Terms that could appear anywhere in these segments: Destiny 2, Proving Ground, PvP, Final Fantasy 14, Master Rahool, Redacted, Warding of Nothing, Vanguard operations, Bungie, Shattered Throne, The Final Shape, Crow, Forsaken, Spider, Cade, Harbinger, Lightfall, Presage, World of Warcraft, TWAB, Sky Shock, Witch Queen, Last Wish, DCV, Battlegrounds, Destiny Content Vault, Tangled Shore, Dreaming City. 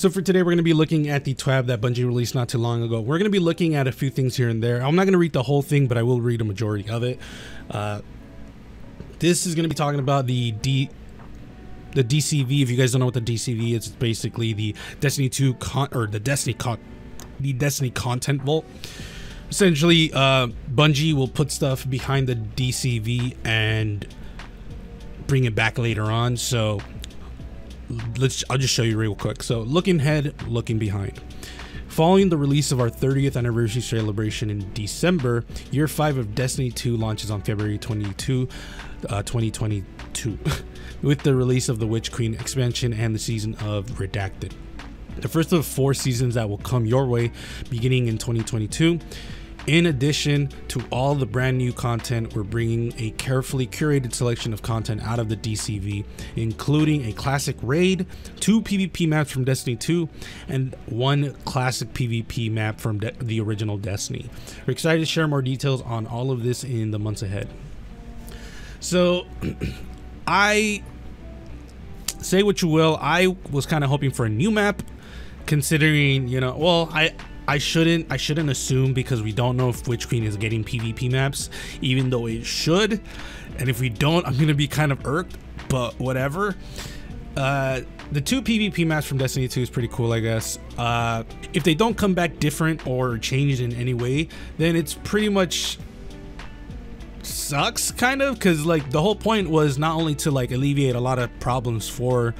So for today, we're going to be looking at the TWAB that Bungie released not too long ago. We're going to be looking at a few things here and there. I'm not going to read the whole thing, but I will read a majority of it. This is going to be talking about the DCV. If you guys don't know what the DCV is, it's basically the Destiny 2 Destiny Content Vault. Essentially, Bungie will put stuff behind the DCV and bring it back later on. So I'll just show you real quick. So looking ahead, looking behind. Following the release of our 30th anniversary celebration in December, year 5 of Destiny 2 launches on February 22, 2022, with the release of the Witch Queen expansion and the season of Redacted. The first of 4 seasons that will come your way beginning in 2022. In addition to all the brand new content, we're bringing a carefully curated selection of content out of the DCV, including a classic raid, 2 PvP maps from Destiny 2, and 1 classic PvP map from the original Destiny. We're excited to share more details on all of this in the months ahead. So, I say what you will, I was kind of hoping for a new map, considering, you know, well, I shouldn't assume, because we don't know if Witch Queen is getting PvP maps, even though it should. And if we don't, I'm gonna be kind of irked, but whatever. The 2 PvP maps from Destiny 2 is pretty cool, I guess. If they don't come back different or changed in any way, then it's pretty much sucks, kind of, because like the whole point was not only to like alleviate a lot of problems for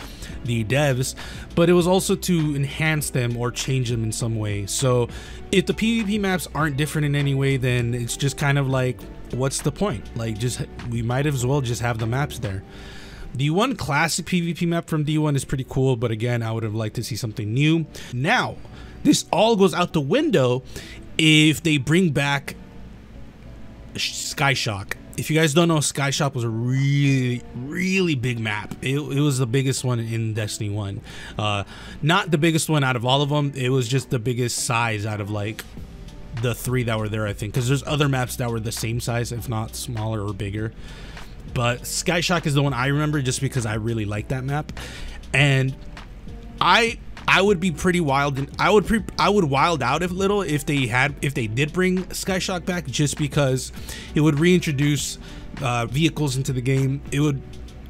the devs, but it was also to enhance them or change them in some way. So if the PvP maps aren't different in any way, then it's just kind of like, what's the point? Like, just, we might as well just have the maps there. The 1 classic PvP map from D1 is pretty cool, but again, I would have liked to see something new. Now, this all goes out the window if they bring back Sky Shock. If you guys don't know, Sky Shock was a really big map. It was the biggest one in Destiny 1. Not the biggest one out of all of them. It was just the biggest size out of like the 3 that were there, I think, because there's other maps that were the same size, if not smaller or bigger. But Sky Shock is the one I remember just because I really like that map, and I would be pretty wild, and I would wild out if they did bring Sky Shock back, just because it would reintroduce vehicles into the game. It would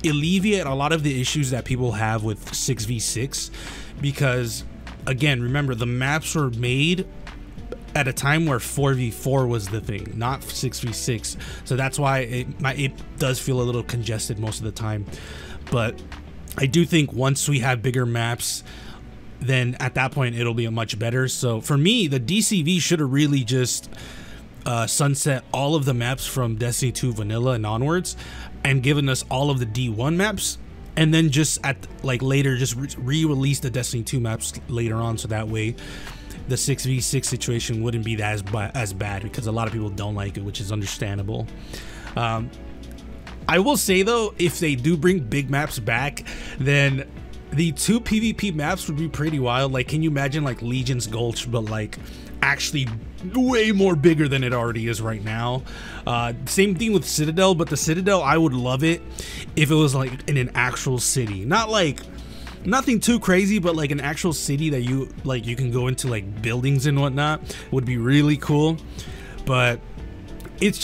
alleviate a lot of the issues that people have with 6v6, because again, remember, the maps were made at a time where 4v4 was the thing, not 6v6. So that's why it does feel a little congested most of the time. But I do think once we have bigger maps, then at that point it'll be a much better. So for me, the DCV should have really just sunset all of the maps from Destiny 2 vanilla and onwards, and given us all of the D1 maps, and then just at like later just re-release the Destiny 2 maps later on, so that way the 6v6 situation wouldn't be as bad, because a lot of people don't like it, which is understandable. I will say though, if they do bring big maps back, then the 2 PvP maps would be pretty wild. Like, can you imagine like Legion's Gulch, but like actually way more bigger than it already is right now? Same thing with Citadel, but the Citadel, I would love it if it was like in an actual city. Not like nothing too crazy, but like an actual city that you can go into, like buildings and whatnot, would be really cool. But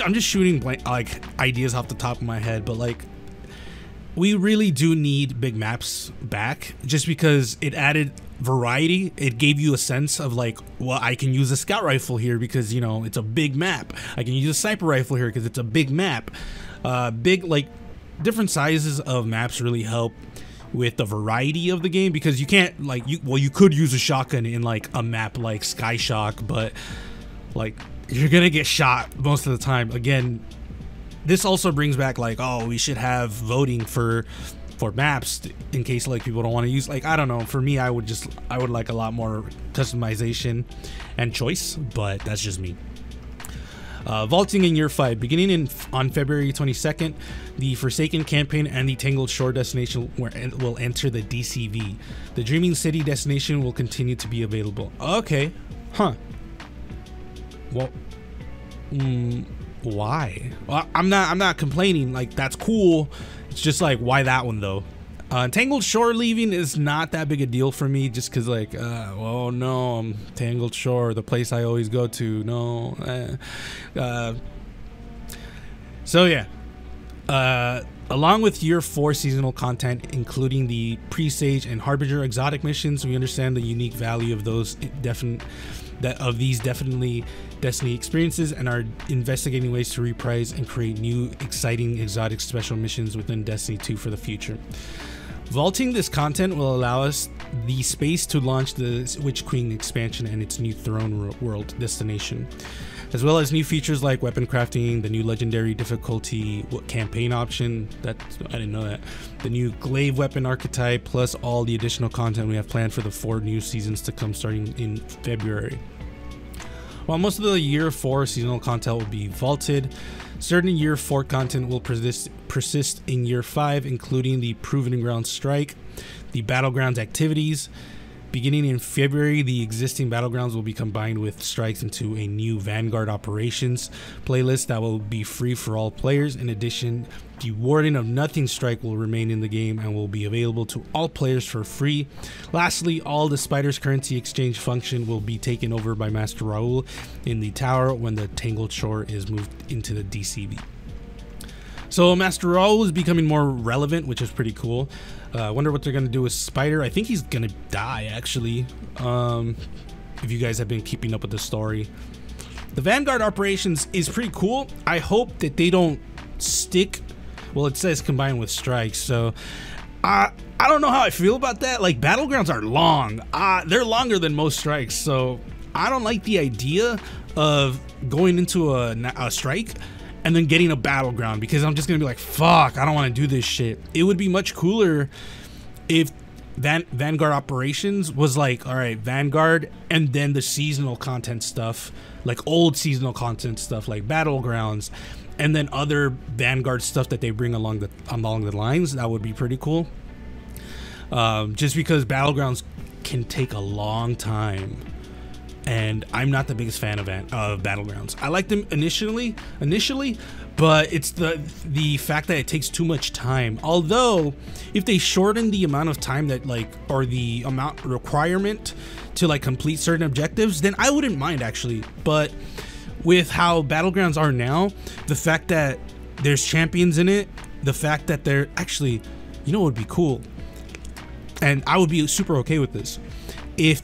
I'm just shooting like ideas off the top of my head, but like, we really do need big maps back, just because it added variety. It gave you a sense of like, well, I can use a scout rifle here because, you know, it's a big map. I can use a sniper rifle here because it's a big map. Big, like, different sizes of maps really help with the variety of the game, because you can't, like, you could use a shotgun in like a map like Sky Shock, but like, you're gonna get shot most of the time. Again, this also brings back like, oh, we should have voting for maps in case like people don't want to use, like, I don't know. For me, I would like a lot more customization and choice, but that's just me. Vaulting in year 5, beginning on February 22nd, the Forsaken campaign and the Tangled Shore destination will enter the DCV. The Dreaming City destination will continue to be available. Okay, huh? Well, why? Well, I'm not complaining, like, that's cool. It's just like, why that one though? Tangled Shore leaving is not that big a deal for me, just because like, oh no, I'm Tangled Shore, the place I always go to. No. So yeah, along with year 4 seasonal content, including the Presage and Harbinger exotic missions, we understand the unique value of these Destiny experiences and are investigating ways to reprise and create new exciting exotic special missions within Destiny 2 for the future. Vaulting this content will allow us the space to launch the Witch Queen expansion and its new Throne World destination, as well as new features like weapon crafting, the new legendary difficulty campaign option, that I didn't know that, the new glaive weapon archetype, plus all the additional content we have planned for the 4 new seasons to come starting in February. While most of the year 4 seasonal content will be vaulted, certain year 4 content will persist in year 5, including the Proving Ground strike, the Battlegrounds activities. Beginning in February, the existing Battlegrounds will be combined with strikes into a new Vanguard operations playlist that will be free for all players. In addition, the Warding of Nothing strike will remain in the game and will be available to all players for free. Lastly, all the Spider's currency exchange function will be taken over by Master Rahool in the tower when the Tangled Shore is moved into the DCV. So Master Rahool is becoming more relevant, which is pretty cool. I wonder what they're going to do with Spider. I think he's going to die, actually, if you guys have been keeping up with the story. The Vanguard operations is pretty cool. I hope that they don't stick. Well, it says combined with strikes, so I don't know how I feel about that. Like, Battlegrounds are long. They're longer than most strikes, so I don't like the idea of going into a strike and then getting a battleground, because I'm just gonna be like, fuck, I don't wanna do this shit. It would be much cooler if Vanguard operations was like, all right, Vanguard, and then the seasonal content stuff, like old seasonal content stuff, like Battlegrounds, and then other Vanguard stuff that they bring along the lines. That would be pretty cool. Just because Battlegrounds can take a long time, and I'm not the biggest fan of Battlegrounds. I like them initially, but it's the fact that it takes too much time. Although, if they shorten the amount of time that requirement to like complete certain objectives, then I wouldn't mind actually. But with how Battlegrounds are now, the fact that there's champions in it, the fact that they're actually, you know what would be cool, and I would be super okay with this, if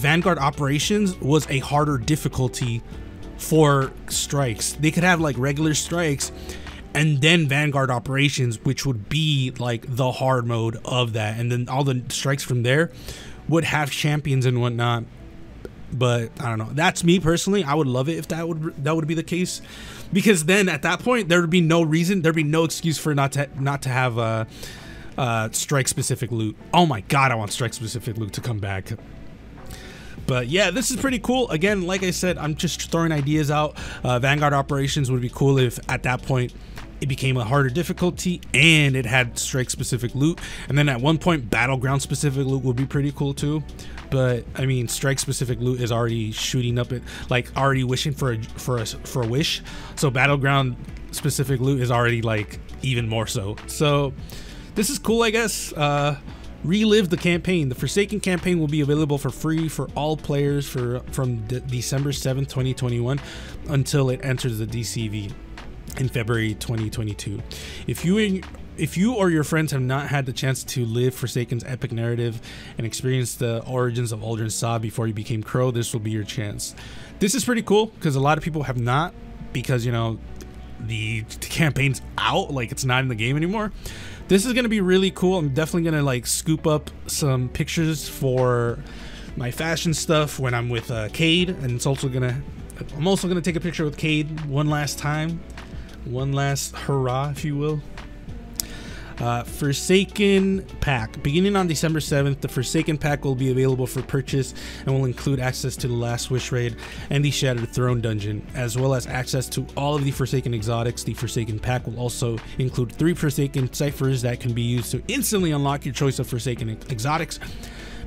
Vanguard operations was a harder difficulty for strikes. They could have like regular strikes and then Vanguard operations, which would be like the hard mode of that, and then all the strikes from there would have champions and whatnot. But I don't know, that's me personally. I would love it if that would be the case, because then at that point there would be no reason, there'd be no excuse for not to have strike specific loot. Oh my god, I want strike specific loot to come back. But yeah, this is pretty cool. Again, like I said, I'm just throwing ideas out. Vanguard operations would be cool if at that point it became a harder difficulty and it had strike specific loot, and then at one point Battleground specific loot would be pretty cool too. But I mean, strike specific loot is already shooting up, it like already wishing for a wish, so Battleground specific loot is already like even more so. This is cool, I guess. Relive the campaign. The Forsaken campaign will be available for free for all players from December 7th, 2021 until it enters the DCV in February 2022. If you or your friends have not had the chance to live Forsaken's epic narrative and experience the origins of Aldrich Saab before he became Crow, this will be your chance. This is pretty cool because a lot of people have not, because, you know, the campaign's out, like it's not in the game anymore. This is gonna be really cool. I'm definitely gonna like scoop up some pictures for my fashion stuff when I'm with Cade, and I'm also gonna take a picture with Cade one last time, one last hurrah, if you will. Forsaken pack. Beginning on December 7th, the Forsaken pack will be available for purchase and will include access to the Last Wish raid and the Shattered Throne dungeon, as well as access to all of the Forsaken exotics. The Forsaken pack will also include 3 Forsaken ciphers that can be used to instantly unlock your choice of Forsaken exotics,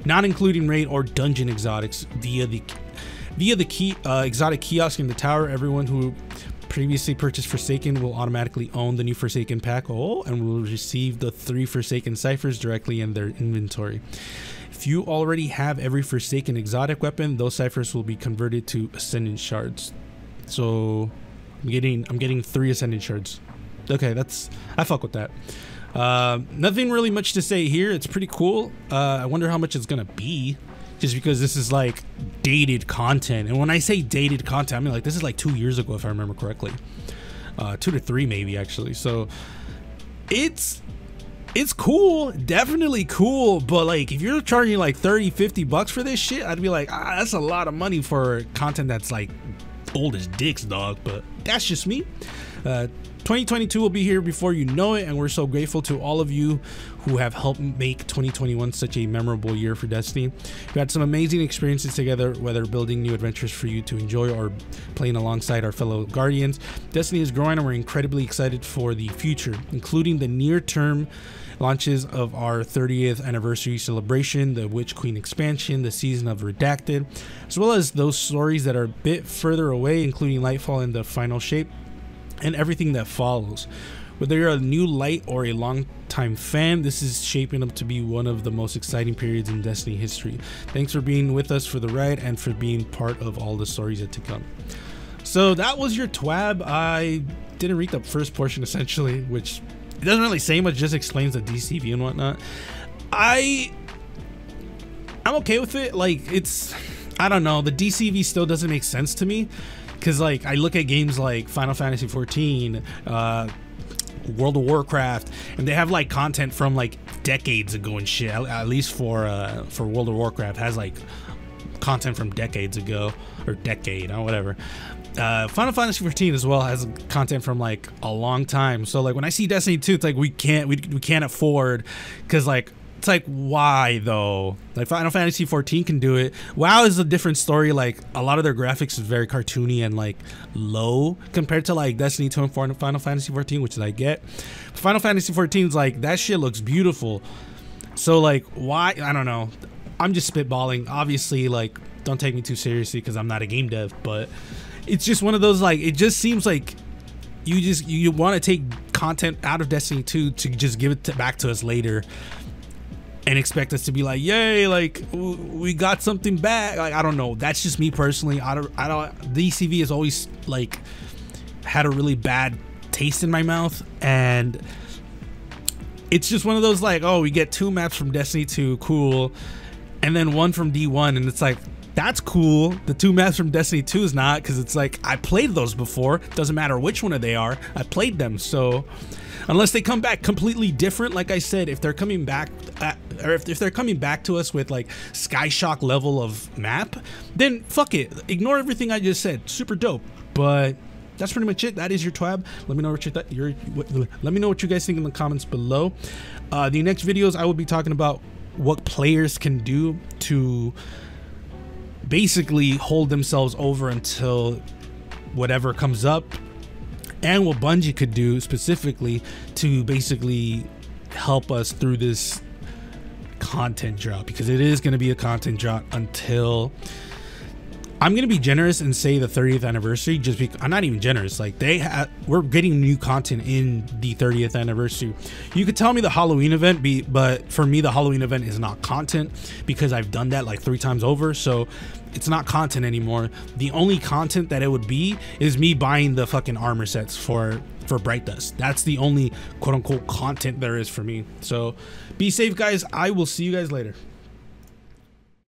not including raid or dungeon exotics, via the exotic kiosk in the tower. Everyone who Previously purchased Forsaken will automatically own the new Forsaken pack and will receive the 3 Forsaken ciphers directly in their inventory. If you already have every Forsaken exotic weapon, those ciphers will be converted to Ascendant Shards. So I'm getting 3 Ascendant Shards. Okay, I fuck with that. Nothing really much to say here. It's pretty cool. I wonder how much it's gonna be, just because this is like dated content. And when I say dated content, I mean like this is like 2 years ago, if I remember correctly, 2 to 3 maybe actually. So it's cool, definitely cool. But like, if you're charging like 30-50 bucks for this shit, I'd be like, that's a lot of money for content that's like old as dicks, dog. But that's just me. 2022 will be here before you know it, and we're so grateful to all of you who have helped make 2021 such a memorable year for Destiny. We had some amazing experiences together, whether building new adventures for you to enjoy or playing alongside our fellow Guardians. Destiny is growing, and we're incredibly excited for the future, including the near-term launches of our 30th anniversary celebration, the Witch Queen expansion, the season of Redacted, as well as those stories that are a bit further away, including Lightfall and The Final Shape, and everything that follows. Whether you're a new light or a long-time fan, this is shaping up to be one of the most exciting periods in Destiny history. Thanks for being with us for the ride and for being part of all the stories that to come. So that was your TWAB. I didn't read the first portion essentially, which it doesn't really say much, just explains the DCV and whatnot. I'm okay with it. Like, I don't know, the DCV still doesn't make sense to me. Because like, I look at games like Final Fantasy 14, World of Warcraft, and they have like content from like decades ago and shit. At least for World of Warcraft has like content from decades ago or decade or whatever. Final Fantasy 14 as well has content from like a long time. So like when I see Destiny 2, it's like we can't afford, because like. It's like, why though? Like Final Fantasy 14 can do it. WoW is a different story. Like a lot of their graphics is very cartoony and like low compared to like Destiny 2 and Final Fantasy 14, which I get. But Final Fantasy 14 is like, that shit looks beautiful. So like, why? I don't know. I'm just spitballing. Obviously, like, don't take me too seriously because I'm not a game dev, but it's just one of those, like, it just seems like you want to take content out of Destiny 2 to just give it back to us later. And expect us to be like, yay, like we got something back. Like, I don't know. That's just me personally. DCV has always like had a really bad taste in my mouth, and it's just one of those like, oh, we get 2 maps from Destiny 2, cool, and then 1 from D1, and it's like, that's cool. The 2 maps from Destiny 2 is not, because it's like, I played those before. Doesn't matter which one they are. I played them. So unless they come back completely different, like I said, if they're coming back or if they're coming back to us with like Sky Shock level of map, then fuck it. Ignore everything I just said. Super dope. But that's pretty much it. That is your TWAB. Let me know what you thought. Let me know what you guys think in the comments below. The next videos I will be talking about what players can do to basically hold themselves over until whatever comes up, and what Bungie could do specifically to basically help us through this content drop, because it is going to be a content drop until, I'm going to be generous and say the 30th anniversary, just because I'm not even generous. Like, we're getting new content in the 30th anniversary. You could tell me the Halloween event, but for me, the Halloween event is not content, because I've done that like 3 times over. So it's not content anymore. The only content that it would be is me buying the fucking armor sets for Bright Dust. That's the only quote unquote content there is for me. So be safe, guys. I will see you guys later.